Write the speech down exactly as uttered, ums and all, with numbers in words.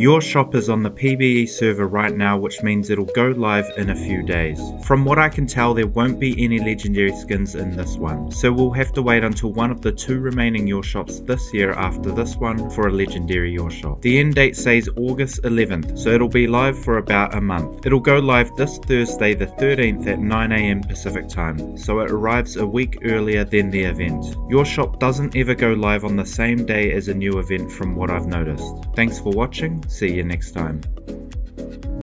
Your Shop is on the P B E server right now, which means it'll go live in a few days. From what I can tell, there won't be any legendary skins in this one, so we'll have to wait until one of the two remaining Your Shops this year after this one for a legendary Your Shop. The end date says August eleventh, so it'll be live for about a month. It'll go live this Thursday the thirteenth at nine A M Pacific time, so it arrives a week earlier than the event. Your Shop doesn't ever go live on the same day as a new event from what I've noticed. Thanks for watching. See you next time.